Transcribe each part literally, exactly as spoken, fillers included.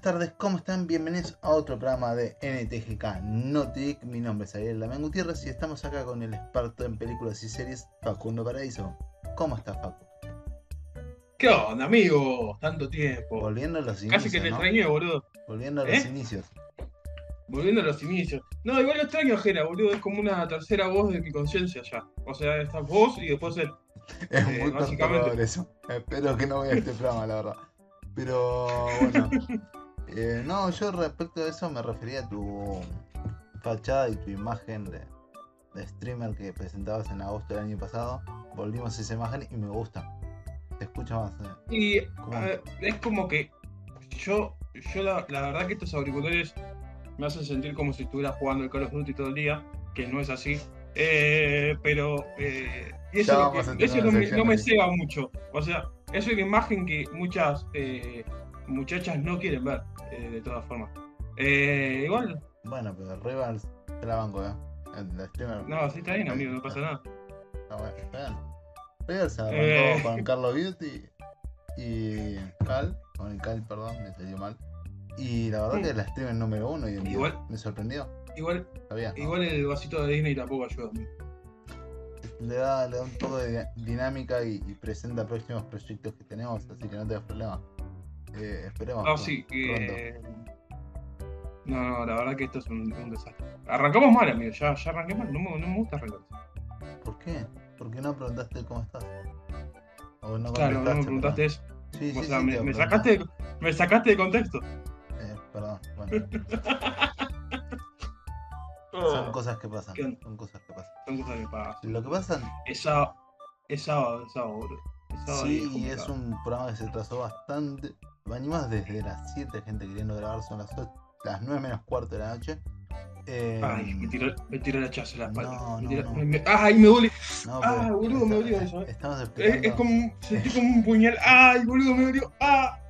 buenas tardes, ¿cómo están? Bienvenidos a otro programa de N T G K Notic. Mi nombre es Ariel Damián Gutiérrez y estamos acá con el experto en películas y series, Facundo Paraíso. ¿Cómo estás, Facu? ¿Qué onda, amigo? Tanto tiempo. Volviendo a los inicios. Casi que te ¿no? extrañé, boludo. Volviendo a los ¿Eh? inicios. Volviendo a los inicios. No, igual lo extraño, Jera, boludo. Es como una tercera voz de mi conciencia ya. O sea, estás vos y después él. Es eh, muy básicamente eso. Espero que no vea este programa, la verdad. Pero bueno, eh, no, yo respecto a eso me refería a tu fachada y tu imagen de, de streamer que presentabas en agosto del año pasado. Volvimos a esa imagen y me gusta. Te escucho más. Eh. Y ver, es como que yo, yo la, la verdad que estos auriculares me hacen sentir como si estuviera jugando el Call of Duty todo el día, que no es así. Eh, pero eh, eso, es que, eso no, me, no me ceba mucho. O sea, es una imagen que muchas eh, muchachas no quieren ver, eh, de todas formas. Eh, igual. Bueno, pero Rebels te la banco, ¿eh? El, el streamer. No, sí está bien, amigo, no pasa nada. No, bueno, está bien. Rebels se arrancó eh... con Call of Duty y Cal, con el Cal, perdón, me salió mal. Y la verdad mm. que es la streamer número uno y el igual día. Me sorprendió. Igual, Sabías, ¿no? igual el vasito de Disney tampoco ayuda. Le da, le da un poco de dinámica y, y presenta próximos proyectos que tenemos, así que no tengas problema. Eh, esperemos. Ah, no, sí. Eh... No, no, la verdad que esto es un, un desastre. Arrancamos mal, amigo. Ya, ya arranqué mal. No me, no me gusta arrancar. ¿Por qué? ¿Por qué no preguntaste cómo estás? O no claro, no me preguntaste eso. Sí, o sí, sea, sí, me, me, sacaste, me sacaste de contexto. Eh, perdón. Bueno. Son cosas que pasan. Son cosas que pasan. Son cosas que pasan. Lo que pasan. Es sábado, es sábado, es sábado, bro. Es sábado sí, y es un programa que se trazó bastante. Venimos desde las siete, gente queriendo grabar, son las ocho, las nueve menos cuarto de la noche. Eh... Ay, me tiró, me tiró el hachazo en la espalda. No, no, me tiró, no. Me, ay, me duele. No, ay, boludo, está, me dolió eso. Eh. Estamos esperando. Es, es como, sentí como un puñal. Ay, boludo, me dolió. Ah.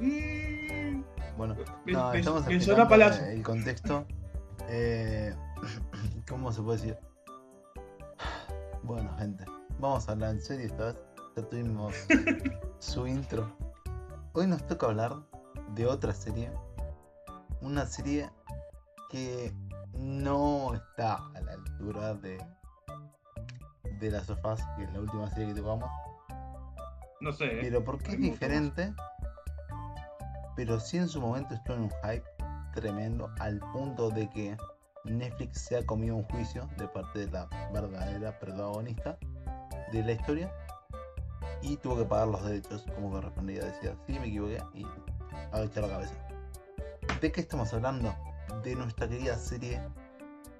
Mm. Bueno, no, me, estamos me, explicando me el contexto. Eh, ¿Cómo se puede decir? Bueno, gente, vamos a hablar en serio esta vez. Ya tuvimos su intro. Hoy nos toca hablar de otra serie. Una serie que no está a la altura de de las sofás, que es la última serie que tocamos. No sé, ¿eh? Pero porque es diferente. Pero sí, en su momento estuvo en un hype tremendo, al punto de que Netflix se ha comido un juicio de parte de la verdadera protagonista de la historia y tuvo que pagar los derechos como correspondía. Decía, sí, me equivoqué, y agachó la cabeza. ¿De qué estamos hablando? De nuestra querida serie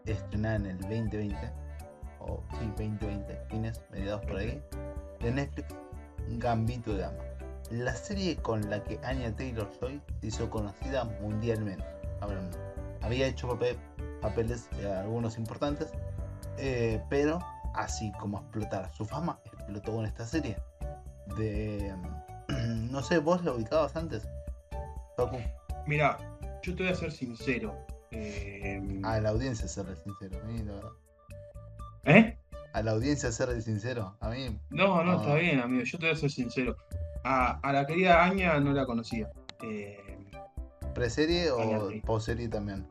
estrenada en el veinte veinte, o oh, sí, veinte veinte, fines, mediados por ahí, de Netflix, Gambito de Dama. La serie con la que Anya Taylor-Joy se hizo conocida mundialmente. Había hecho papel, papeles eh, algunos importantes, eh, pero así como explotar su fama, explotó con esta serie. De no sé, vos la ubicabas antes, Facu. Mira, yo te voy a ser sincero. Eh... A la audiencia seré sincero, a mí la verdad. ¿Eh? A la audiencia seré sincero, a mí. No, no, no, está bien, amigo, yo te voy a ser sincero. A, a la querida Anya no la conocía. Eh... ¿Preserie o poserie también?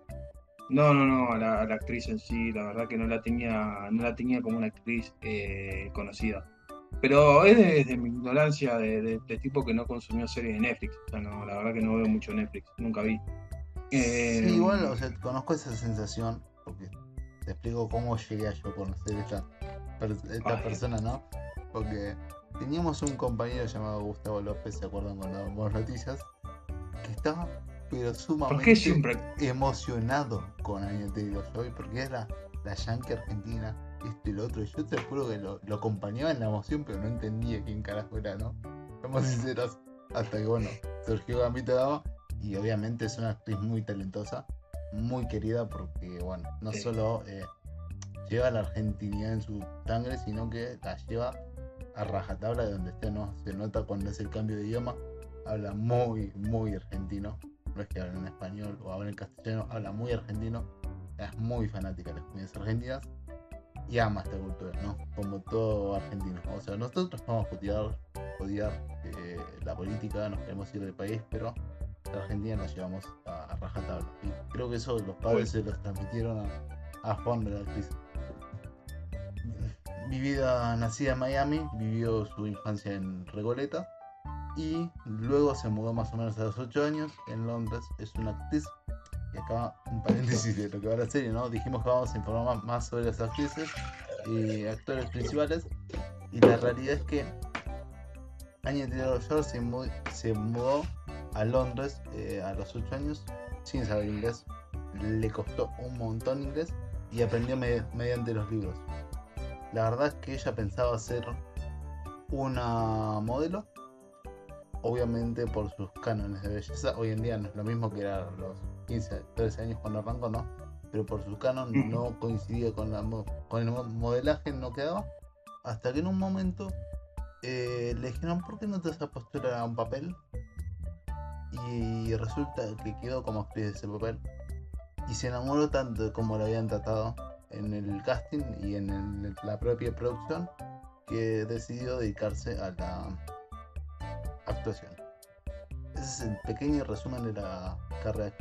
No, no, no, la, la actriz en sí, la verdad que no la tenía, no la tenía como una actriz eh, conocida. Pero es desde de mi ignorancia de, de, de tipo que no consumió series de Netflix. O sea, no, la verdad que no veo mucho Netflix, nunca vi. Eh... Sí, igual, o sea, conozco esa sensación, porque te explico cómo llegué a yo a conocer esta, esta persona, ¿no? Porque teníamos un compañero llamado Gustavo López, ¿se acuerdan con las buenas noticias? Que estaba... pero sumamente siempre... emocionado con Anya Taylor-Joy, porque era la yankee argentina, esto y lo otro, y yo te juro que lo, lo acompañaba en la emoción, pero no entendía quién carajo era, ¿no? Somos sinceros, hasta que bueno, surgió Gambito de Dama, y obviamente es una actriz muy talentosa, muy querida, porque bueno, no sí. solo eh, lleva a la argentinidad en su sangre, sino que la lleva a rajatabla de donde esté, ¿no? Se nota cuando hace el cambio de idioma, habla muy, muy argentino. No es que hablen en español o hablen en castellano, habla muy argentino, es muy fanática de las comidas argentinas y ama esta cultura, ¿no? Como todo argentino. O sea, nosotros vamos a odiar, odiar eh, la política, nos queremos ir del país, pero la Argentina nos llevamos a, a rajatabla. Y creo que eso los padres se los transmitieron a, a Juan, de la actriz. Mi vida, nacida en Miami, vivió su infancia en Recoleta y luego se mudó más o menos a los ocho años en Londres. Es una actriz, y acá un paréntesis de lo que va la serie, ¿no? Dijimos que vamos a informar más, más sobre las actrices y actores principales, y la realidad es que Anya Taylor-Joy se, mu- se mudó a Londres eh, a los ocho años sin saber inglés. Le costó un montón inglés y aprendió med- mediante los libros. La verdad es que ella pensaba ser una modelo, obviamente por sus cánones de belleza. Hoy en día no es lo mismo que era los quince, trece años cuando arrancó, ¿no? Pero por su canon no coincidía con, la, con el modelaje, no quedaba. Hasta que en un momento eh, le dijeron, ¿por qué no te vas a postular a un papel? Y resulta que quedó como actriz de ese papel. Y se enamoró tanto de cómo lo habían tratado en el casting y en el, la propia producción, que decidió dedicarse a la actuación. Ese es el pequeño resumen de la carrera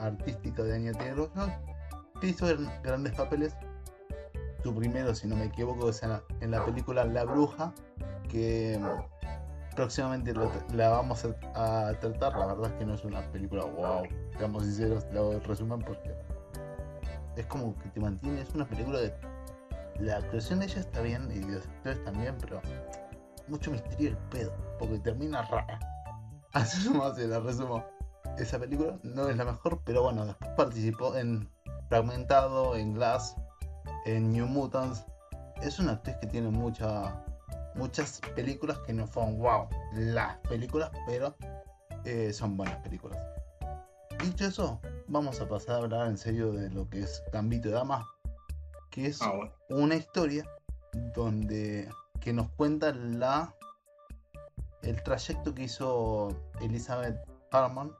artística de Anya Taylor-Joy, que hizo grandes papeles. Su primero, si no me equivoco, es en la, en la película La Bruja, que próximamente lo, la vamos a, a tratar. La verdad es que no es una película wow, seamos sinceros, lo resumen porque es como que te mantiene, es una película de... La actuación de ella está bien y los actores también, pero mucho misterio el pedo, porque termina rara. Así nomás se la resumo. Esa película no es la mejor, pero bueno, después participó en Fragmentado, en Glass, en New Mutants. Es una actriz que tiene mucha, muchas películas que no fueron wow las películas, pero eh, son buenas películas. Dicho eso, vamos a pasar a hablar en serio de lo que es Gambito de Dama, que es ah, bueno. una historia donde que nos cuenta la el trayecto que hizo Elizabeth Harmon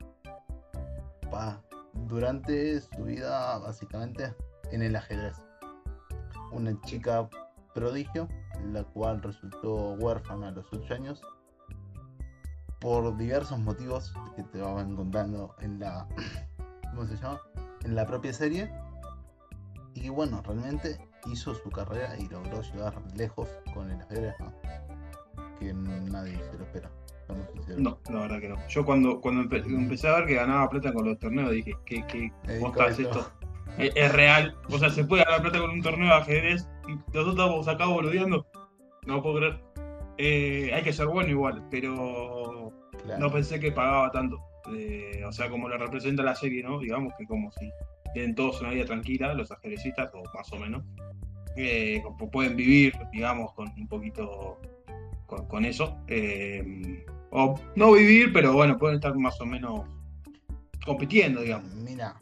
pa, durante su vida básicamente en el ajedrez. Una chica prodigio, la cual resultó huérfana a los ocho años por diversos motivos que te van contando en la... ¿Cómo se llama? En la propia serie. Y bueno, realmente hizo su carrera y logró llegar lejos con el ajedrez, ¿no? Que nadie se lo espera. No, la verdad que no. Yo cuando, cuando empe- empecé a ver que ganaba plata con los torneos dije, ¿qué, qué costas esto? ¿Es, es real? O sea, ¿se puede ganar plata con un torneo de ajedrez? Nosotros estamos acá boludeando. No puedo creer. Eh, hay que ser bueno igual, pero claro, no pensé que pagaba tanto. Eh, o sea, como lo representa la serie, ¿no? Digamos que como si tienen todos una vida tranquila, los ajedrecistas, o más o menos, eh, pueden vivir, digamos, con un poquito con, con eso. Eh, o no vivir, pero bueno, pueden estar más o menos compitiendo, digamos. Mira,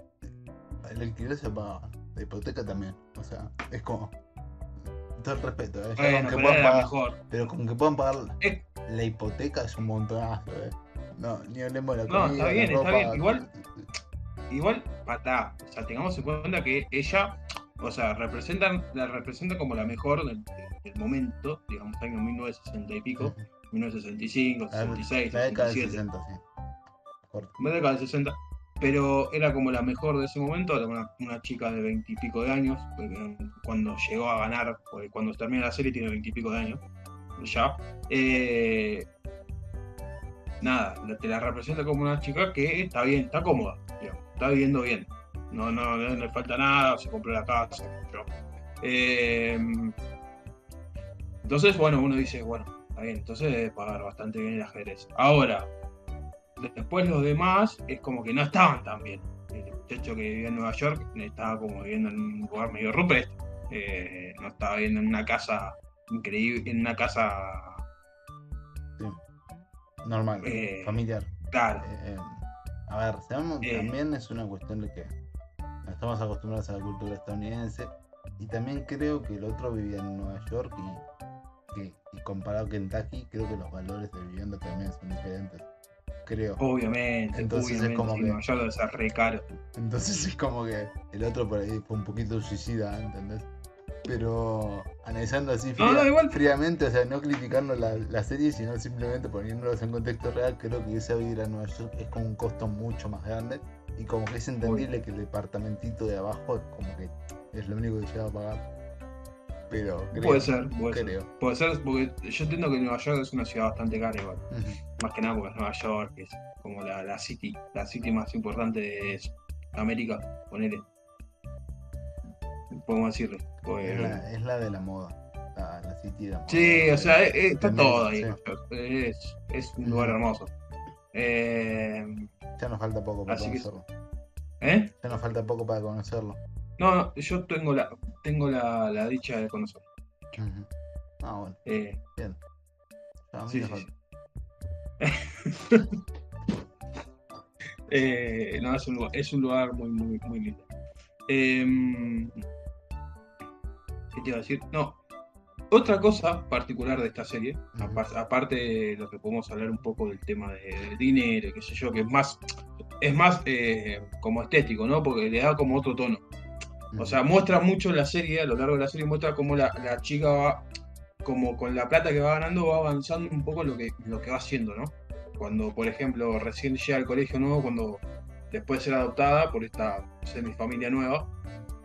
el alquiler se paga, la hipoteca también. O sea, es como... todo el respeto, ¿eh? Bueno, con que puedan pagar, mejor. Pero con que puedan pagar eh. la hipoteca es un montonazo, ¿eh? No, ni hablemos de la comida. No, está bien, está bien. Igual, igual, patá. O sea, tengamos en cuenta que ella, o sea, representan, la representa como la mejor del, del momento, digamos, año mil novecientos sesenta y pico, sí. mil novecientos sesenta y cinco, la, sesenta y seis, la década del sesenta, sí. La década del sesenta. Pero era como la mejor de ese momento, una, una chica de veintipico de años, cuando llegó a ganar, cuando termina la serie tiene veintipico de años, ya. Eh, nada, te la representa como una chica que está bien, está cómoda, digamos, está viviendo bien, no, no, no le falta nada, se compró la casa, yo. Eh, entonces, bueno, uno dice, bueno, está bien, entonces debe pagar bastante bien el ajedrez. Ahora, después los demás es como que no estaban tan bien. El muchacho que vivía en Nueva York estaba como viviendo en un lugar medio rupestre, eh, no estaba viviendo en una casa increíble, en una casa sí, normal, eh, familiar. Claro. Eh, eh, a ver, sabemos eh, también es una cuestión de que estamos acostumbrados a la cultura estadounidense y también creo que el otro vivía en Nueva York y, y, y comparado a Kentucky creo que los valores de vivienda también son diferentes. Creo. Obviamente, entonces obviamente, es como que yo lo desarré caro. Entonces es como que el otro por ahí fue un poquito suicida, ¿entendés? pero analizando así fría, no, no, fríamente, o sea, no criticando la, la serie, sino simplemente poniéndolos en contexto real, creo que irse a vivir a Nueva York es con un costo mucho más grande, y como que es entendible que el departamentito de abajo como que es lo único que llega a pagar. Pero creo, puede ser, puede creo. ser, puede ser, porque yo entiendo que Nueva York es una ciudad bastante cara igual, uh-huh. Más que nada porque es Nueva York, es como la, la city, la city más importante de América, ponele. Podemos decirle. Pues, es, la, es la de la moda. La, la city de la moda. Sí, o sea, es, está también, todo ahí. Sí. Es, es un lugar hermoso. Eh, ya nos falta poco para conocerlo. Que, ¿eh? Ya nos falta poco para conocerlo. No, no, yo tengo la tengo la, la dicha de conocerlo. Uh-huh. Ah, bueno. Eh, Bien. A mí sí, sí, sí. eh, no, es un lugar, es un lugar muy, muy, muy lindo. Eh, ¿Qué te iba a decir? No. Otra cosa particular de esta serie, uh-huh. aparte, aparte de lo que podemos hablar un poco del tema de, del dinero, qué sé yo, que es más, es más eh, como estético, ¿no? Porque le da como otro tono. Uh-huh. O sea, muestra mucho la serie, a lo largo de la serie muestra cómo la, la chica va, como con la plata que va ganando, va avanzando un poco lo que, lo que va haciendo, ¿no? Cuando, por ejemplo, recién llega al colegio nuevo, cuando después de ser adoptada por esta semifamilia nueva,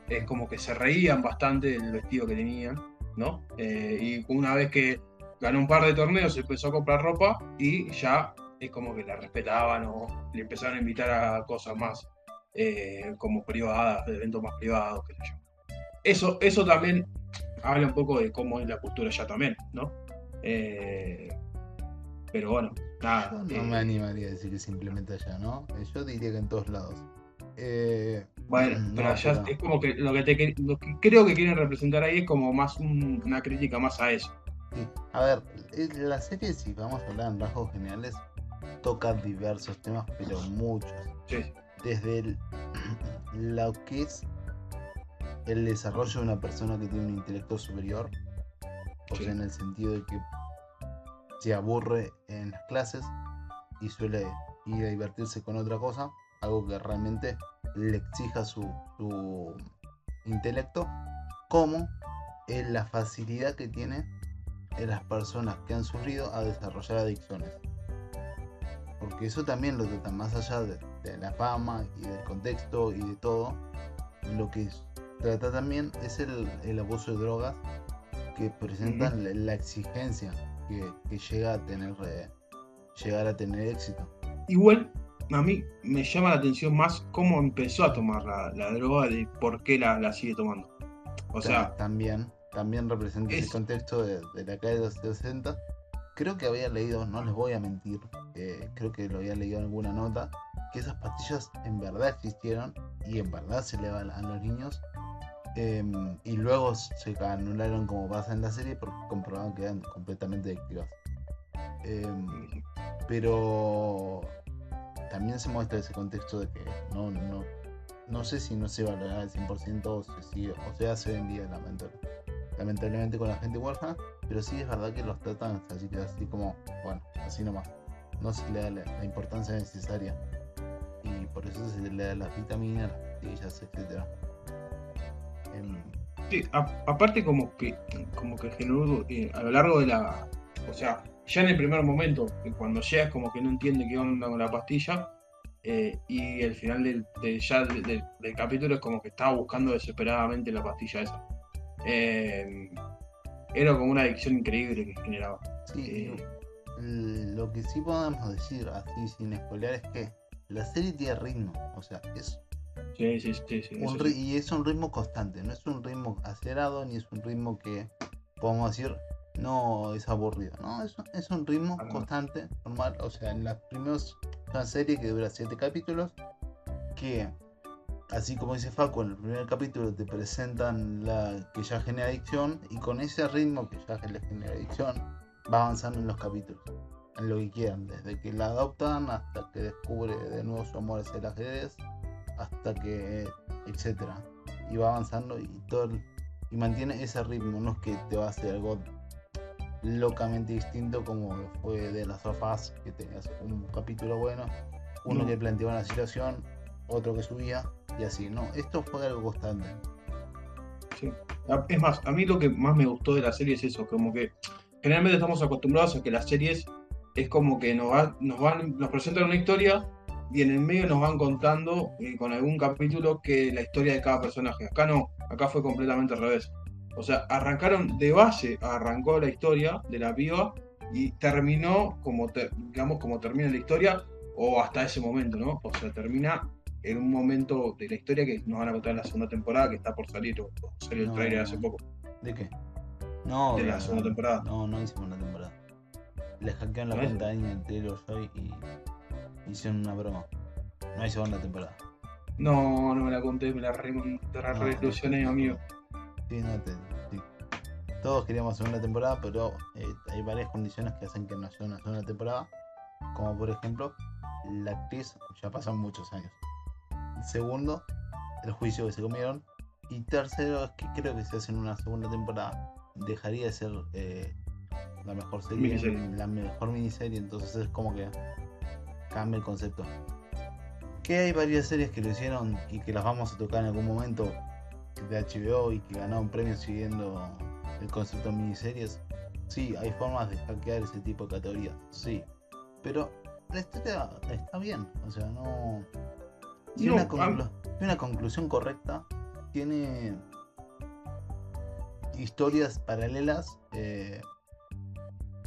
es como que se reían bastante del vestido que tenían, ¿no? Eh, y una vez que ganó un par de torneos, empezó a comprar ropa y ya es como que la respetaban o le empezaron a invitar a cosas más eh, como privadas, eventos más privados, qué sé yo. Eso, eso también habla un poco de cómo es la cultura ya también, ¿no? Eh, pero bueno, nada. Yo no eh, me animaría a decir que simplemente allá, ¿no? Yo diría que en todos lados. Eh, bueno, no, pero allá pero... es como que lo que, te, lo que creo que quieren representar ahí es como más un, una crítica más a eso. Sí. A ver, la serie, si vamos a hablar en rasgos generales, toca diversos temas, pero muchos. Sí. Desde el, lo que es el desarrollo de una persona que tiene un intelecto superior, o sí. sea, en el sentido de que se aburre en las clases y suele ir a divertirse con otra cosa, algo que realmente le exija su, su intelecto, como en la facilidad que tiene en las personas que han sufrido a desarrollar adicciones, porque eso también lo trata más allá de, de la fama y del contexto y de todo. Lo que trata también es el, el abuso de drogas, que presentan la, la exigencia Que, que llega a tener eh, llegar a tener éxito. Igual a mí me llama la atención más cómo empezó a tomar la, la droga, de por qué la, la sigue tomando. O sea, también también representa es... el contexto de, de la calle de los sesenta. Creo que había leído, no les voy a mentir, eh, creo que lo había leído en alguna nota, que esas pastillas en verdad existieron y en verdad se le van a los niños. Eh, y luego se anularon, como pasa en la serie, porque comprobaron que eran completamente adictivas. Eh, pero también se muestra ese contexto de que no no no sé si no se valorará al cien por ciento o se sigue, o sea, se vendía lamentablemente, lamentablemente con la gente huérfana, pero sí es verdad que los tratan así, así como, bueno, así nomás. No se le da la, la importancia necesaria y por eso se le da las vitaminas, las pastillas, etcétera. Sí, a, aparte como que como que generó eh, a lo largo de la, o sea, ya en el primer momento cuando llegas como que no entiende qué onda con la pastilla, eh, y el final del, del ya del, del, del capítulo es como que estaba buscando desesperadamente la pastilla esa. Eh, era como una adicción increíble que generaba. Sí, eh, lo que sí podemos decir así sin spoiler es que la serie tiene ritmo, o sea, es Sí, sí, sí, sí, un, sí. Y es un ritmo constante, no es un ritmo acelerado ni es un ritmo que podemos decir no es aburrido, no, es, es un ritmo ah, constante, normal. O sea, en las primeras una serie que dura siete capítulos, que así como dice Facu, en el primer capítulo te presentan la que ya genera adicción, y con ese ritmo que ya genera adicción va avanzando en los capítulos, en lo que quieran, desde que la adoptan hasta que descubre de nuevo su amor hacia las redes, hasta que etcétera, y va avanzando y todo, y mantiene ese ritmo. No es que te va a hacer algo locamente distinto como fue de las sofás, que tenías un capítulo bueno, uno no. que planteaba una situación, otro que subía y así. No, esto fue algo constante. Sí. Es más, a mí lo que más me gustó de la serie es eso, como que generalmente estamos acostumbrados a que las series es como que nos, va, nos, van, nos presentan una historia y en el medio nos van contando eh, con algún capítulo que la historia de cada personaje. Acá no, acá fue completamente al revés. O sea, arrancaron de base, arrancó la historia de la piba y terminó como, te, digamos, como termina la historia o hasta ese momento, ¿no? O sea, termina en un momento de la historia que nos van a contar en la segunda temporada que está por salir, o salió el no, trailer hace poco. ¿De qué? No, de la no, segunda temporada. No, no hay segunda temporada. Le hackearon la ¿No cuenta a Anya Taylor-Joy y hicieron una broma. No hay segunda temporada. No, no me la conté, me la reilusioné, no, amigo. Sí, no te. Sí. Todos queríamos segunda temporada, pero eh, hay varias condiciones que hacen que no haya una segunda temporada. Como por ejemplo, la actriz ya pasan muchos años. Segundo, el juicio que se comieron. Y tercero, es que creo que si hacen una segunda temporada, dejaría de ser eh, la mejor serie, miniserie. La mejor miniserie. Entonces es como que cambia el concepto. Que hay varias series que lo hicieron y que las vamos a tocar en algún momento de H B O y que ganaron premios siguiendo el concepto de miniseries. Sí, hay formas de hackear ese tipo de categorías, sí. Pero la historia está bien, o sea, no... Tiene no, una, conclu- una conclusión correcta, tiene historias paralelas eh,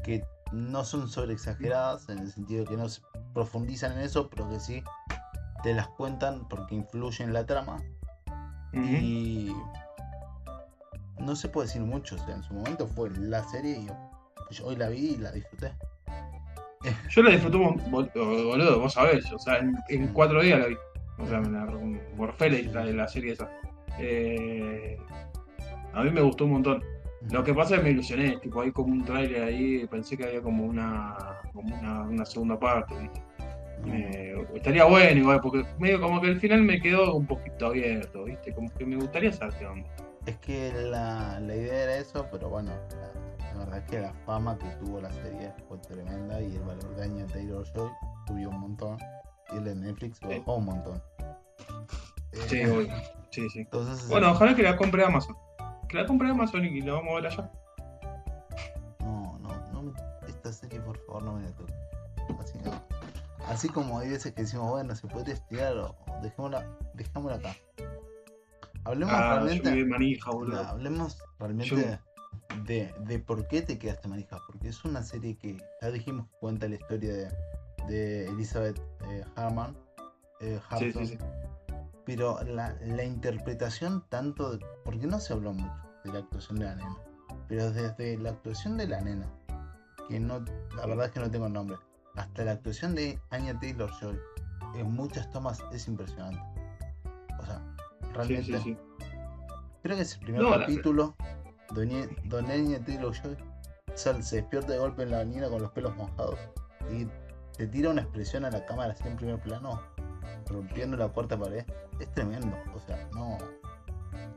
que no son sobreexageradas, en el sentido que no se profundizan en eso, pero que sí te las cuentan porque influyen en la trama. Uh-huh. Y no se puede decir mucho, o sea, en su momento fue la serie y yo, yo hoy la vi y la disfruté. Yo la disfruté, boludo, vos sabés, o sea, en, en cuatro días la vi. O sea, por Félix, la de la serie esa. Eh, a mí me gustó un montón. Lo que pasa es que me ilusioné, tipo, hay como un tráiler ahí, pensé que había como una como una, una segunda parte, ¿viste? Eh, estaría bueno igual, porque medio como que al final me quedó un poquito abierto, ¿viste? Como que me gustaría saber qué onda. Es que la, la idea era eso, pero bueno, la, la verdad es que la fama que tuvo la serie fue tremenda y el valor de Anya Taylor-Joy subió un montón. Y el de Netflix bajó sí. un montón. Sí, eh, sí, sí. Entonces, bueno, sí. Ojalá que la compre Amazon. Que la compre Amazon y la vamos a ver allá. No, no, no me... Esta serie por favor no me la toque. Así no. Así como hay veces que decimos, bueno, se puede testear o dejémosla, dejémosla acá. Hablemos ah, realmente. Manija, boludo. No, hablemos realmente yo... de, de por qué te quedaste manija. Porque es una serie que ya dijimos que cuenta la historia de. de Elizabeth eh, Harmon, eh, Harmon. Sí, sí, sí. Pero la, la interpretación tanto, de, porque no se habló mucho de la actuación de la nena, pero desde la actuación de la nena, que no, la verdad es que no tengo el nombre, hasta la actuación de Anya Taylor-Joy, en muchas tomas es impresionante. O sea, realmente sí, sí, sí. Creo que es el primer no, capítulo donde, donde Anya Taylor-Joy sal, se despierta de golpe en la bañera con los pelos mojados y te tira una expresión a la cámara así en primer plano, rompiendo la cuarta pared. Es tremendo, o sea, no.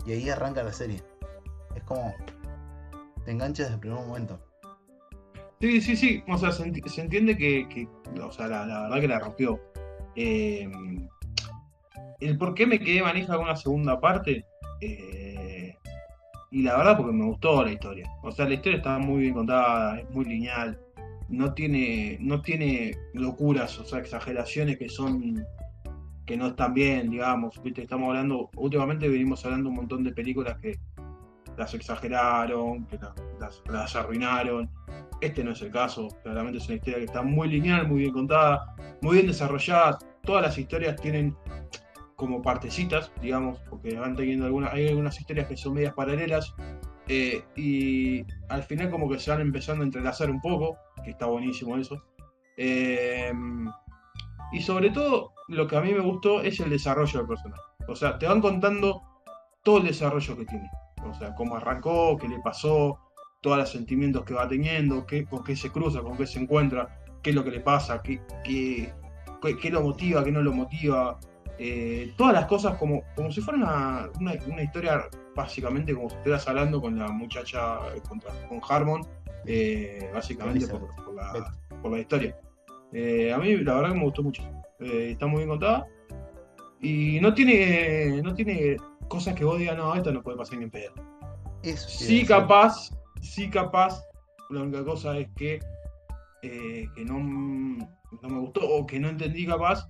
Y ahí arranca la serie. Es como te enganchas desde el primer momento. Sí, sí, sí. O sea, se, enti- se entiende que, que, o sea, la, la verdad que la rompió. Eh, el por qué me quedé manija con la segunda parte. Eh, y la verdad porque me gustó la historia. O sea, la historia está muy bien contada, es muy lineal. No tiene, no tiene locuras, o sea, exageraciones que son que no están bien, digamos, ¿viste? Estamos hablando, últimamente venimos hablando un montón de películas que las exageraron, que la, las, las arruinaron. Este no es el caso, claramente es una historia que está muy lineal, muy bien contada, muy bien desarrollada. Todas las historias tienen como partecitas, digamos, porque van teniendo algunas, hay algunas historias que son medias paralelas. Eh, y al final como que se van empezando a entrelazar un poco, que está buenísimo eso. Eh, y sobre todo lo que a mí me gustó es el desarrollo del personaje. O sea, te van contando todo el desarrollo que tiene. O sea, cómo arrancó, qué le pasó, todos los sentimientos que va teniendo, qué, con qué se cruza, con qué se encuentra, qué es lo que le pasa, qué, qué, qué, qué lo motiva, qué no lo motiva. Eh, todas las cosas como, como si fuera una, una, una historia, básicamente como si estuvieras hablando con la muchacha, con, con Harmon, eh, básicamente por, por, la, por la historia. Eh, a mí la verdad que me gustó mucho, eh, está muy bien contada Y no tiene, no tiene cosas que vos digas, no, esto no puede pasar ni en pedo. Eso sí, es capaz, sí, capaz. La única cosa es que, eh, que no, no me gustó o que no entendí capaz,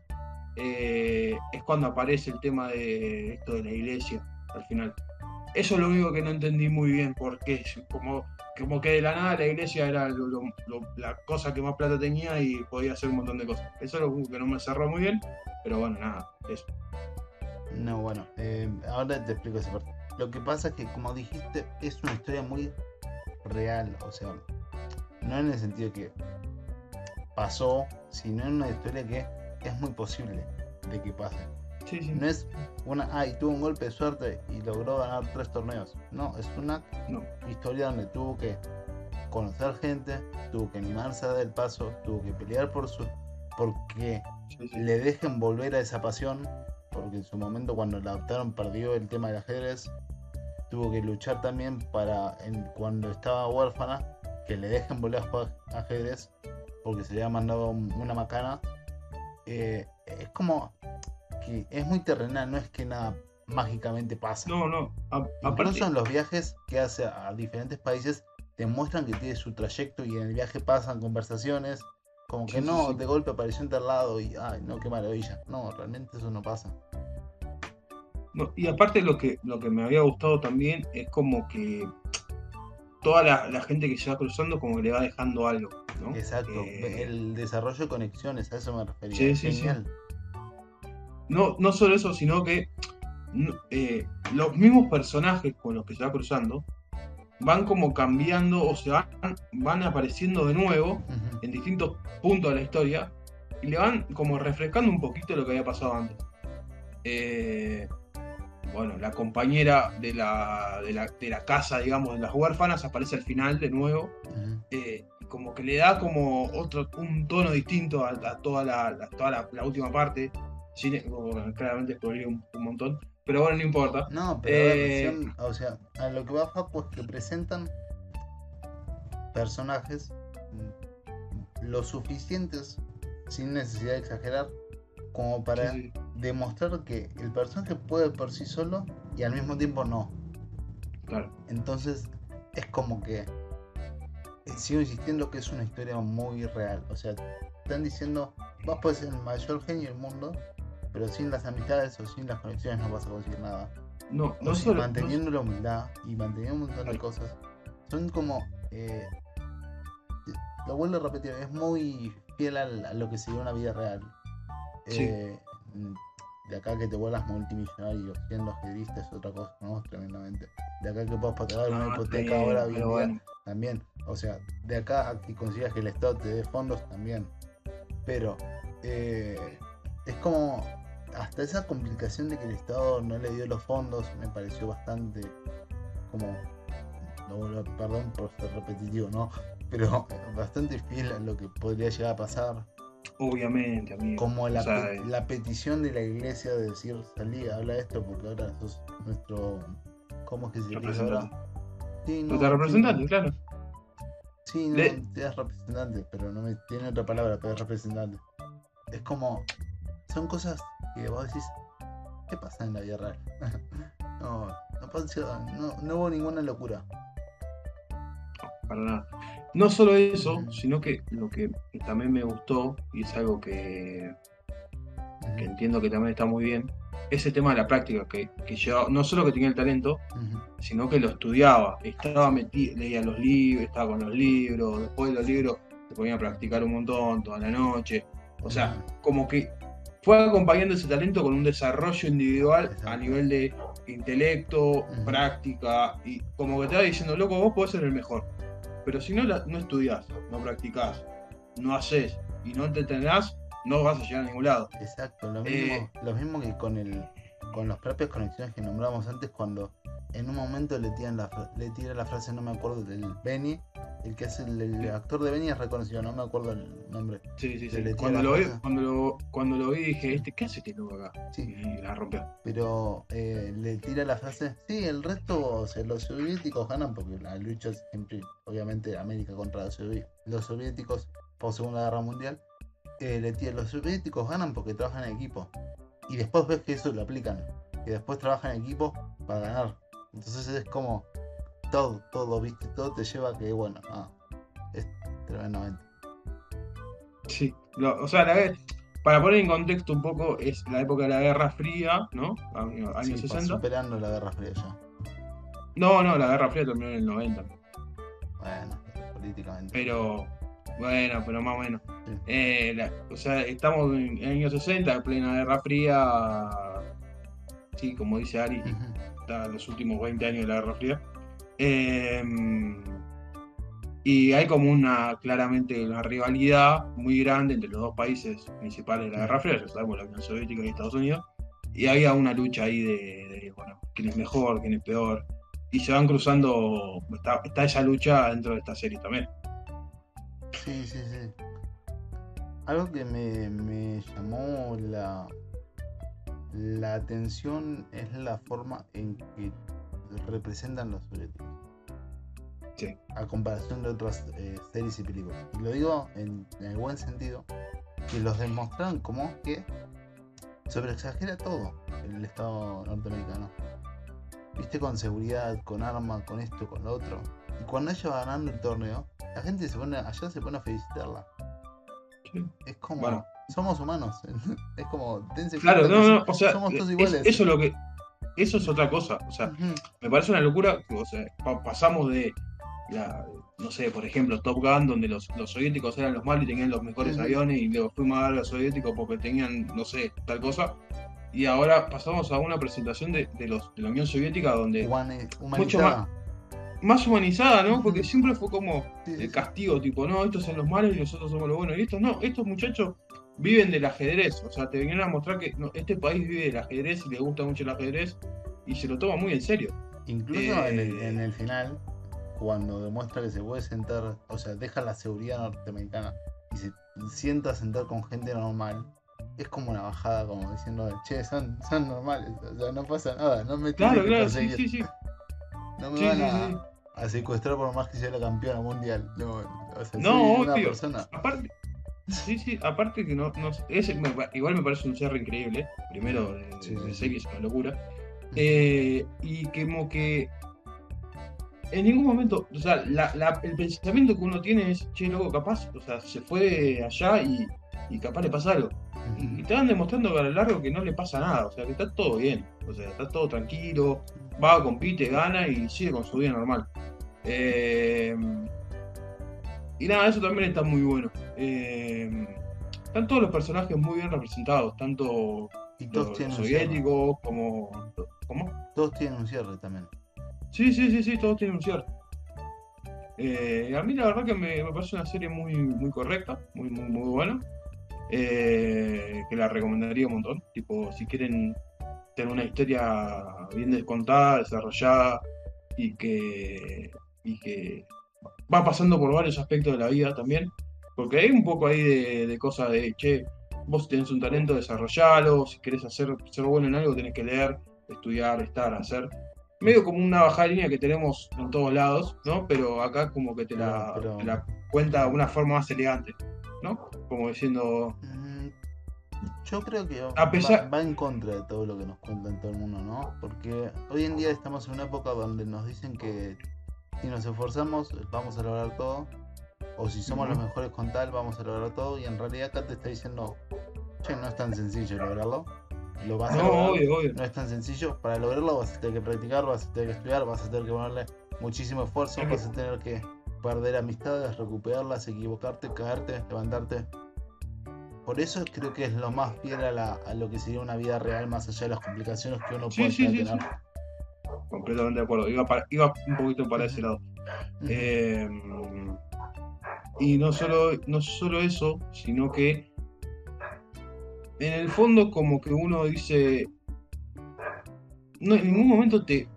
eh, es cuando aparece el tema de esto de la iglesia al final. Eso es lo único que no entendí muy bien, porque como, como que de la nada la iglesia era lo, lo, lo, la cosa que más plata tenía y podía hacer un montón de cosas. Eso es lo que no me cerró muy bien, pero bueno, nada, eso. No, bueno, eh, ahora te explico esa parte. Lo que pasa es que, como dijiste, es una historia muy real, o sea, no en el sentido que pasó, sino en una historia que es muy posible de que pase. Sí, sí. No es una, ah, y tuvo un golpe de suerte y logró ganar tres torneos. No, es una no. historia donde tuvo que conocer gente, tuvo que animarse a dar el paso, tuvo que pelear por su, porque sí, sí. le dejen volver a esa pasión, porque en su momento cuando la adoptaron perdió el tema del ajedrez, tuvo que luchar también para, en, cuando estaba huérfana, que le dejen volver a jugar ajedrez, porque se le había mandado una macana. Eh, es como que es muy terrenal, no es que nada mágicamente pasa. No, no. A, aparte en los viajes que hace a diferentes países te muestran que tiene su trayecto y en el viaje pasan conversaciones, como que sí, no, sí. de golpe apareció en tal lado y ay, no, qué maravilla. No, realmente eso no pasa. No, y aparte lo que, lo que me había gustado también es como que toda la, la gente que se va cruzando como que le va dejando algo, ¿no? Exacto, eh... el desarrollo de conexiones, a eso me refería. Sí, sí, genial. Sí. No, no solo eso, sino que eh, los mismos personajes con los que se va cruzando van como cambiando, o sea, van, van apareciendo de nuevo uh-huh. en distintos puntos de la historia y le van como refrescando un poquito lo que había pasado antes. Eh... Bueno, la compañera de la, de la, de la casa, digamos, de las huérfanas aparece al final de nuevo. Uh-huh. Eh, como que le da como otro, un tono distinto a, a toda, la, a toda la, la última parte. Sin, bueno, claramente exploré un, un montón, pero bueno, no importa. No, pero eh, versión, o sea, a lo que va Facu es que presentan personajes lo suficientes, sin necesidad de exagerar, como para sí, sí. demostrar que el personaje puede por sí solo y al mismo tiempo no. Claro. Entonces es como que sigo insistiendo que es una historia muy real. O sea, están diciendo, vos podés ser el mayor genio del mundo, pero sin las amistades o sin las conexiones no vas a conseguir nada. No, no solo, manteniendo no... la humildad y manteniendo un montón de Ay. cosas. Son como... Eh, lo vuelvo a repetir, es muy fiel a, a lo que sería una vida real. Sí. Eh, de acá que te vuelas multimillonario siendo ajedrista es otra cosa, ¿no? Tremendamente. De acá que puedas pagar una ah, hipoteca sí, ahora bien, bueno. también. O sea, de acá a que consigas que el Estado te dé fondos también. Pero eh, es como hasta esa complicación de que el Estado no le dio los fondos me pareció bastante como no, perdón por ser repetitivo, ¿no? Pero bastante fiel a lo que podría llegar a pasar. Obviamente, amigo. Como la, o sea, pe- la petición de la iglesia de decir, salí, habla de esto porque ahora sos nuestro... ¿Cómo es que se dice ahora? Sí, no, nuestra representante, sí, claro. Sí, no, Le... es representante, pero no me tiene otra palabra, pero es representante. Es como... Son cosas que vos decís, ¿qué pasa en la vida real? no, no, pasó, no, no hubo ninguna locura. No, para nada. No solo eso, sino que lo que también me gustó, y es algo que, que entiendo que también está muy bien, es el tema de la práctica, que, que yo, no solo que tenía el talento, uh-huh. sino que lo estudiaba, estaba metido, leía los libros, estaba con los libros, después de los libros se ponía a practicar un montón, toda la noche, o sea, uh-huh. como que fue acompañando ese talento con un desarrollo individual a nivel de intelecto, uh-huh. práctica, y como que te va diciendo, loco, vos podés ser el mejor. Pero si no, la, no estudiás, no practicás, no haces y no te entrenás, no vas a llegar a ningún lado. Exacto, lo mismo, eh, lo mismo que con el con las propias conexiones que nombramos antes, cuando en un momento le tiran la le tira la frase, no me acuerdo, del Benny, el que es el, el actor de Benny es reconocido, no me acuerdo el nombre. Sí, sí, sí. Cuando lo, vi, cuando, lo, cuando lo vi dije, este, ¿qué hace este loco acá? Sí. Y la rompió. Pero eh, le tira la frase, sí, el resto, o sea, los soviéticos ganan porque la lucha siempre, obviamente, América contra los, sovi- los soviéticos por Segunda Guerra Mundial. Eh, le tira, los soviéticos ganan porque trabajan en equipo. y después ves que eso lo aplican, que después trabajan en equipo para ganar. Entonces es como todo, todo, viste, todo te lleva a que, bueno, ah, es tremendamente. Sí, lo, o sea, la guerra, para poner en contexto un poco, es la época de la Guerra Fría, ¿no? Año, años sí, sesenta. Superando la Guerra Fría ya. No, no, la Guerra Fría terminó en el noventa. Bueno, políticamente. Pero, bueno, pero más o menos. Sí. Eh, la, o sea, estamos en el año sesenta, plena Guerra Fría. Sí, como dice Ari, uh-huh. Está los últimos veinte años de la Guerra Fría. Eh, y hay como una, claramente, una rivalidad muy grande entre los dos países principales de la Guerra Fría, ya sabemos, la Unión Soviética y Estados Unidos, y había una lucha ahí de, de bueno, quién es mejor, quién es peor, y se van cruzando, está, está esa lucha dentro de esta serie también. Sí, sí, sí. Algo que me, me llamó la, la atención es la forma en que representan los soviéticos. Sí. A comparación de otras eh, series y películas. Y lo digo en, en el buen sentido, que los demostraron como que sobreexagera todo el Estado norteamericano. Viste, con seguridad, con armas, con esto, con lo otro. Y cuando ella va ganando el torneo, la gente se pone, allá se pone a felicitarla. Sí. Es como, bueno, somos humanos. Es como, dense claro, no, no, o sea, somos todos iguales. Es, eso es lo que, eso es otra cosa. O sea, uh-huh. Me parece una locura. O sea, pa- pasamos de la, no sé, por ejemplo, Top Gun, donde los, los soviéticos eran los malos y tenían los mejores uh-huh. aviones y le fuimos a dar a los soviéticos porque tenían, no sé, tal cosa. Y ahora pasamos a una presentación de, de, los, de la Unión Soviética donde Humane, mucho más, más humanizada, ¿no? Porque uh-huh. siempre fue como sí, sí. el castigo, tipo, no, estos son los malos y nosotros somos los buenos. Y estos no, estos muchachos viven del ajedrez. O sea, te vinieron a mostrar que no, este país vive del ajedrez y le gusta mucho el ajedrez y se lo toma muy en serio. Incluso eh, en, el, en el final, cuando demuestra que se puede sentar, o sea, deja la seguridad norteamericana y se sienta a sentar con gente normal, es como una bajada, como diciendo, che, son, son normales, o sea, no pasa nada, no me tienen claro, claro, sí, sí, sí. No me sí, van sí, a, sí. a secuestrar por más que sea la campeona mundial. No, o sea, no una tío, persona. Aparte, sí, sí, aparte que no, no es, igual me parece un cierre increíble, primero de, sí, de serie, es una locura. Eh, y como que en ningún momento, o sea, la, la, el pensamiento que uno tiene es, che, loco, capaz, o sea, se fue allá y, y capaz le pasa algo. Y, y te van demostrando a lo largo que no le pasa nada, o sea, que está todo bien, o sea, está todo tranquilo, va, compite, gana y sigue con su vida normal. Eh, y nada, eso también está muy bueno. Eh, están todos los personajes muy bien representados, tanto y todos los soviéticos como... ¿Cómo? Todos tienen un cierre también. Sí, sí, sí, sí, todos tienen un cierre. Eh, a mí la verdad que me, me parece una serie muy, muy correcta, muy, muy, muy buena. Eh, que la recomendaría un montón. Tipo, si quieren tener una historia bien descontada, desarrollada y que, y que va pasando por varios aspectos de la vida también. Porque hay un poco ahí de, de cosas de, che, vos tenés un talento, desarrollalo. Si querés hacer, ser bueno en algo, tenés que leer, estudiar, estar, hacer. Medio como una bajada línea que tenemos en todos lados, ¿no? Pero acá como que te la, pero... te la cuenta de una forma más elegante, ¿no? Como diciendo... Yo creo que a pesar... va, va en contra de todo lo que nos cuentan todo el mundo, ¿no? Porque hoy en día estamos en una época donde nos dicen que si nos esforzamos vamos a lograr todo, o si somos uh-huh. los mejores con tal vamos a lograr todo, y en realidad acá te está diciendo, che, no es tan sencillo lograrlo. Lo vas no, a lograr, obvio, obvio. No es tan sencillo. Para lograrlo vas a tener que practicar, vas a tener que estudiar, vas a tener que ponerle muchísimo esfuerzo, sí. Vas a tener que perder amistades, recuperarlas, equivocarte, caerte, levantarte. Por eso creo que es lo más fiel a, la, a lo que sería una vida real, más allá de las complicaciones que uno sí, puede sí, tener. Sí, sí. Completamente de acuerdo. Iba, para, iba un poquito para ese lado. eh, y no solo, no solo eso, sino que en el fondo como que uno dice, no, en ningún momento te,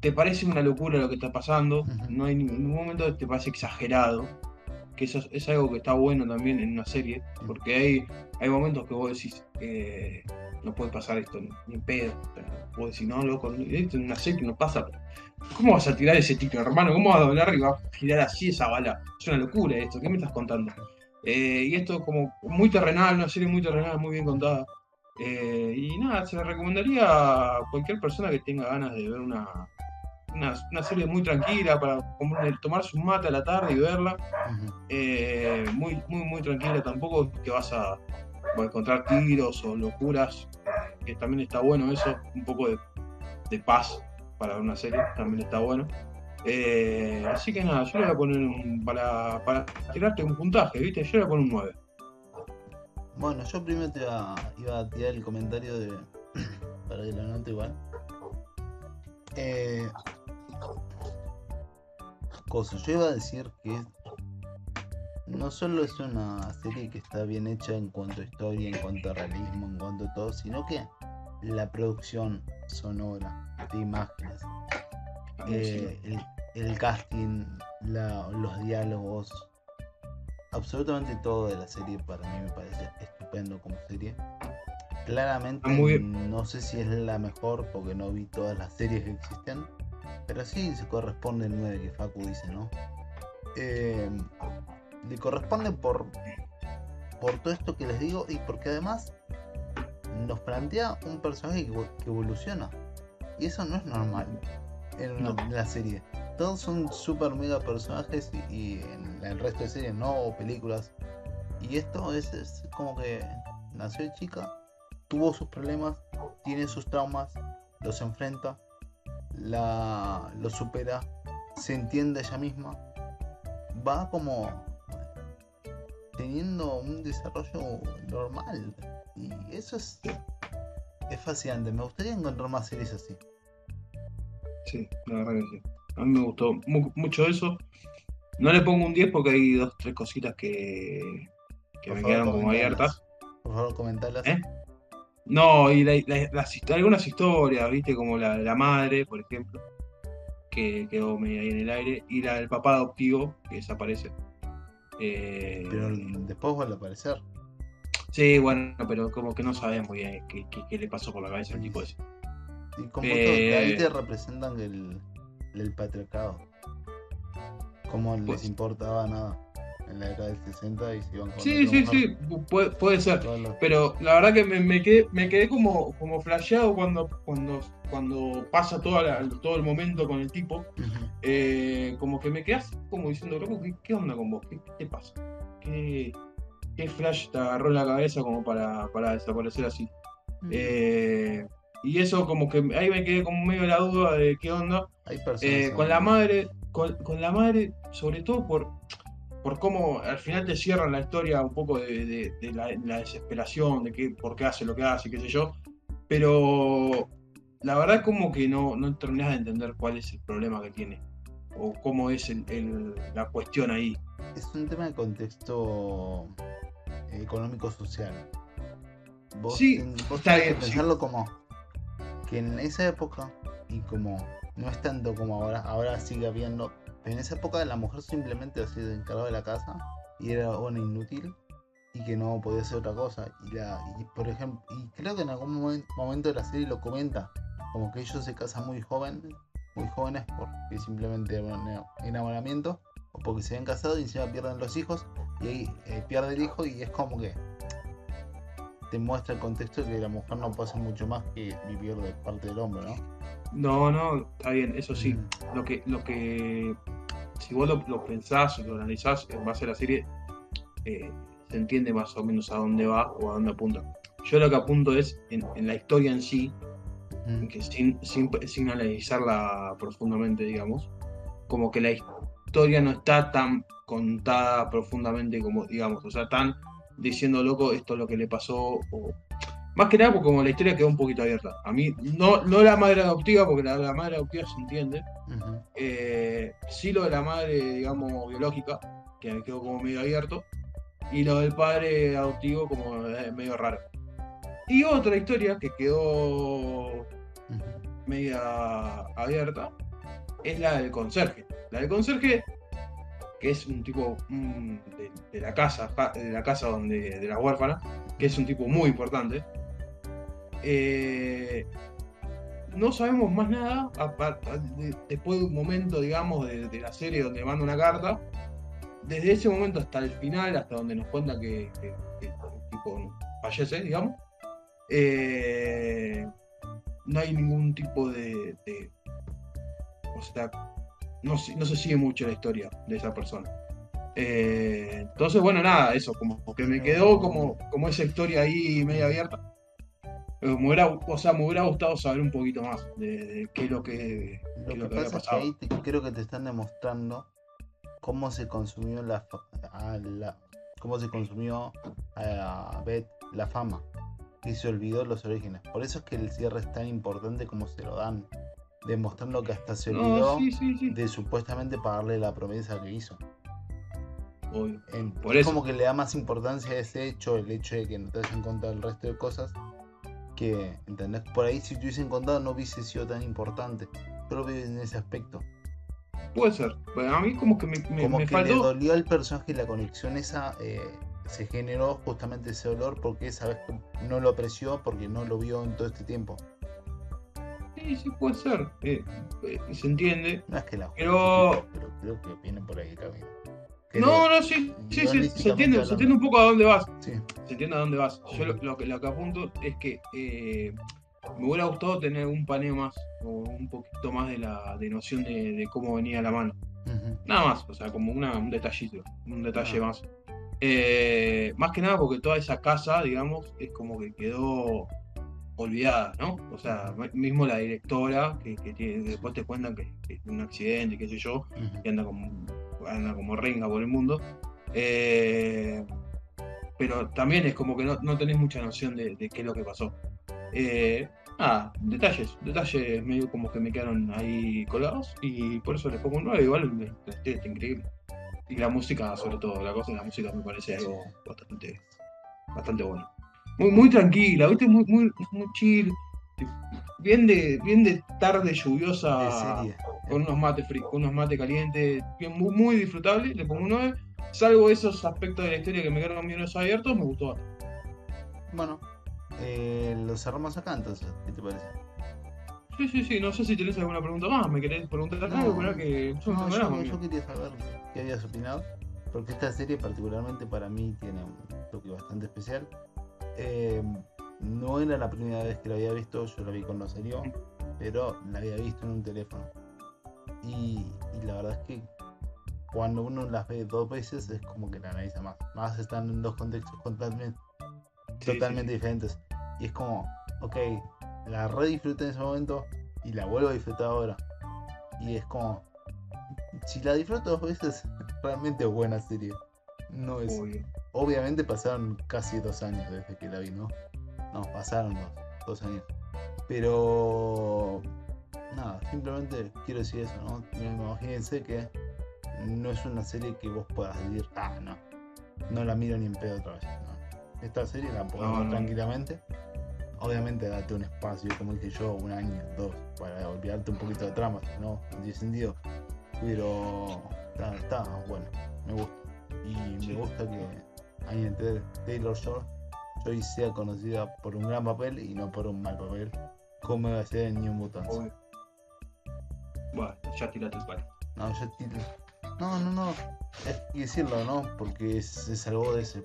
te parece una locura lo que está pasando, uh-huh. no hay, en ningún momento te parece exagerado, que eso es algo que está bueno también en una serie, porque hay, hay momentos que vos decís, eh, no puede pasar esto, ni, ni pedo, vos decís, no, loco, esto en una serie no pasa, ¿cómo vas a tirar ese tiro, hermano? ¿Cómo vas a doblar y vas a girar así esa bala? Es una locura esto, ¿qué me estás contando? Eh, y esto como muy terrenal, una serie muy terrenal, muy bien contada. Eh, y nada, se la recomendaría a cualquier persona que tenga ganas de ver una, una, una serie muy tranquila para tomar su mate a la tarde y verla. Uh-huh. eh, muy, muy, muy tranquila. Tampoco que vas a encontrar tiros o locuras, que también está bueno eso, un poco de, de paz para una serie, también está bueno. Eh, así que nada, yo le voy a poner un, para, para tirarte un puntaje, ¿viste? Yo le voy a poner un nueve. Bueno, yo primero te iba, iba a tirar el comentario de para que lo note igual. Eh, cosa, yo iba a decir que no solo es una serie que está bien hecha en cuanto a historia, en cuanto a realismo, en cuanto a todo, sino que la producción sonora, de imágenes, eh, el, el casting, la, los diálogos, absolutamente todo de la serie para mí me parece estupendo como serie. Claramente no sé si es la mejor porque no vi todas las series que existen, pero sí se corresponde el nueve que Facu dice, ¿no? Eh, le corresponde por por todo esto que les digo y porque además nos plantea un personaje que, que evoluciona, y eso no es normal en, una, no. en la serie. Todos son super mega personajes y, y en el resto de series no, o películas, y esto es, es como que nació de chica, tuvo sus problemas, tiene sus traumas, los enfrenta, la, los supera, se entiende ella misma, va como teniendo un desarrollo normal, y eso es, es fascinante. Me gustaría encontrar más series así. Sí, la verdad que sí, a mí me gustó mu- mucho eso. No le pongo un diez porque hay dos, tres cositas que, que me favor, quedaron como abiertas. Por favor, comentalas. ¿Eh? No, y la, la, las, algunas historias, viste, como la, la madre, por ejemplo, que quedó medio ahí en el aire, y la del papá adoptivo, que desaparece. Eh, pero después vuelve a aparecer. Sí, bueno, pero como que no sabemos muy bien qué, qué, qué le pasó por la cabeza al tipo ese. Y como eh, todo, que ahí te representan el, el patriarcado. Como pues, les importaba nada en la década del sesenta y se iban con sí, sí, sí, puede, puede ser. Los... Pero la verdad que me, me quedé, me quedé como, como flasheado cuando, cuando, cuando pasa toda la, todo el momento con el tipo. Uh-huh. Eh, como que me quedás como diciendo, loco, ¿qué, qué onda con vos? ¿Qué, qué te pasa? ¿Qué, ¿Qué flash te agarró la cabeza como para, para desaparecer así? Uh-huh. Eh, y eso como que ahí me quedé como medio la duda de qué onda. Hay personas eh, con la madre, con, con la madre, sobre todo por, por cómo al final te cierran la historia un poco de, de, de la, la desesperación, de qué, por qué hace lo que hace, qué sé yo. Pero la verdad como que no, no terminás de entender cuál es el problema que tiene, o cómo es el, el, la cuestión ahí. Es un tema de contexto económico-social. Vos, sí, ten, vos está tenés bien, que pensarlo sí. Como que en esa época, y como no es tanto como ahora, ahora sigue habiendo, pero en esa época la mujer simplemente ha sido encargada de la casa y era una inútil y que no podía hacer otra cosa. Y, la, y por ejemplo, y creo que en algún momento, momento de la serie lo comenta, como que ellos se casan muy jóvenes, muy jóvenes porque simplemente bueno, enamoramiento, o porque se habían casado y encima pierden los hijos, y ahí eh, pierde el hijo, y es como que te muestra el contexto de que la mujer no puede hacer mucho más que vivir de parte del hombre, ¿no? No, no, está bien, eso sí. Mm. Lo que, lo que si vos lo, lo pensás, lo analizás en base a la serie, eh, se entiende más o menos a dónde va o a dónde apunta. Yo lo que apunto es en, en la historia en sí, mm. que sin, sin, sin analizarla profundamente, digamos, como que la historia no está tan contada profundamente como, digamos, o sea, tan diciendo, loco, esto es lo que le pasó, o... Más que nada porque como la historia quedó un poquito abierta. A mí, no, no la madre adoptiva, porque la, la madre adoptiva se entiende. Uh-huh. Eh, sí lo de la madre, digamos, biológica, que me quedó como medio abierto. Y lo del padre adoptivo como medio raro. Y otra historia que quedó uh-huh. media abierta es la del conserje. La del conserje... que es un tipo mm, de, de la casa, de la casa donde, de las huérfanas, que es un tipo muy importante. Eh, no sabemos más nada a, a, de, después de un momento, digamos, de, de la serie donde manda una carta. Desde ese momento hasta el final, hasta donde nos cuenta que, que, que el tipo fallece, digamos, eh, no hay ningún tipo de, de o sea, no, no se sigue mucho la historia de esa persona. Eh, entonces, bueno, nada, eso, como que me quedó como, como esa historia ahí media abierta. Pero me hubiera, o sea, me hubiera gustado saber un poquito más de, de qué es lo que, lo que, lo que pasa había pasado. Es que ahí te, creo que te están demostrando cómo se consumió la, a la cómo se consumió a Beth la fama y se olvidó los orígenes. Por eso es que el cierre es tan importante como se lo dan, demostrando que hasta se olvidó no, sí, sí, sí. de supuestamente pagarle la promesa que hizo. Obvio. En, Por es eso. Como que le da más importancia a ese hecho, el hecho de que no te hayan contado el resto de cosas. Que, ¿entendés? Por ahí, si te hubiesen contado, no hubiese sido tan importante. Yo lo veo en ese aspecto. Puede ser. Bueno, a mí como que me, me, como me que faltó. Le dolió al personaje y la conexión esa eh, se generó justamente ese dolor porque esa vez no lo apreció porque no lo vio en todo este tiempo. Sí, sí puede ser. Eh, eh, se entiende. No es que la pero... pero creo que viene por ahí el camino. No, no, sí, sí, sí, se entiende, se entiende un poco a dónde vas. Sí. Se entiende a dónde vas. Yo lo, lo, que, lo que apunto es que eh, me hubiera gustado tener un paneo más, o un poquito más de la de noción de, de cómo venía la mano. Uh-huh. Nada más, o sea, como una, un detallito, un detalle ah. más. Eh, más que nada porque toda esa casa, digamos, es como que quedó olvidada, ¿no? O sea, mismo la directora, que, que, tiene, que después te cuentan que es un accidente, qué sé yo, uh-huh. y anda como... anda como renga por el mundo, eh, pero también es como que no, no tenés mucha noción de, de qué es lo que pasó. Eh, ah, detalles, detalles medio como que me quedaron ahí colados y por eso les pongo un nueve, igual es increíble. Y la música, sobre todo, la cosa de la música me parece algo bastante, bastante bueno. Muy, muy tranquila, viste, muy, muy, muy chill. Bien de, bien de tarde lluviosa, con unos mates fríos, con unos mates calientes, bien, muy, muy disfrutable, le pongo un nueve. Salvo esos aspectos de la historia que me quedaron con mis abiertos, me gustó bastante. Bueno, eh, lo cerramos acá entonces, ¿qué te parece? Sí, sí, sí, no sé si tenés alguna pregunta más, me querés preguntar algo, no, pero que... No, no, yo, no yo quería saber qué habías opinado, porque esta serie particularmente para mí tiene un toque bastante especial. Eh... No era la primera vez que la había visto, yo la vi cuando salió, pero la había visto en un teléfono. Y, y la verdad es que cuando uno las ve dos veces es como que la analiza más. Más están en dos contextos totalmente, sí, totalmente sí. diferentes. Y es como, ok, la redisfruté en ese momento y la vuelvo a disfrutar ahora. Y es como, si la disfruto dos veces, realmente es buena serie. No es. Obvio. Obviamente pasaron casi dos años desde que la vi, ¿no? No, pasaron los dos años. Pero nada, simplemente quiero decir eso, ¿no? Imagínense que no es una serie que vos puedas decir, ah, no, no la miro ni en pedo otra vez, ¿no? Esta serie la puedo ver no, no. tranquilamente. Obviamente date un espacio, como dije yo, un año, dos, para olvidarte un poquito de tramas, ¿no? En ese sentido. Pero está, está bueno, me gusta. Y sí. me gusta que Anya Taylor-Joy hoy sea conocida por un gran papel y no por un mal papel, como va a ser en New Mutants. Bueno, ya tirate el palo. No, ya tirate. No, no, no. Hay que decirlo, ¿no? Porque se salvó de ese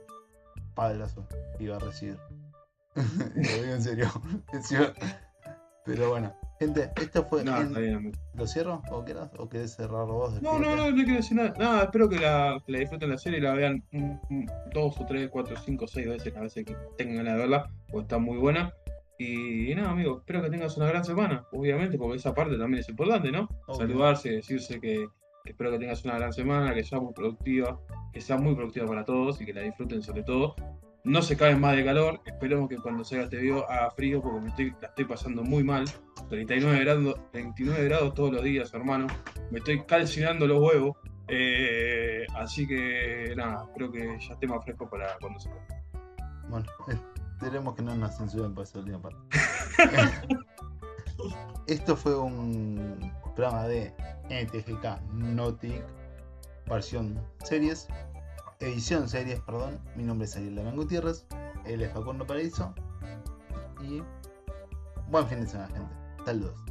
palazo que iba a recibir. Lo digo en serio. Pero bueno, gente, esto fue. No, el... bien, amigo. ¿Lo cierro? ¿O querés? ¿O querés cerrar vos? No, no, no, no quiero decir nada. Nada, espero que la, que la disfruten la serie y la vean dos o tres, cuatro, cinco, seis veces, a veces que tengan ganas de verla, porque está muy buena. Y, y nada, amigo, espero que tengas una gran semana, obviamente, porque esa parte también es importante, ¿no? Obvio. Saludarse, decirse que, que espero que tengas una gran semana, que sea muy productiva, que sea muy productiva para todos y que la disfruten sobre todo. No se caen más de calor, esperemos que cuando salga este video haga frío porque me estoy, la estoy pasando muy mal. treinta y nueve grados, treinta y nueve grados todos los días, hermano. Me estoy calcinando los huevos. Eh, así que nada, creo que ya esté más fresco para cuando salga. Bueno, esperemos que no nos censuren por esa última parte. Esto fue un programa de N T G K Notic, versión series. Edición series, perdón. Mi nombre es Ariel Damián Gutiérrez. Él es Facundo Paraíso. Y buen fin de semana, gente. Saludos.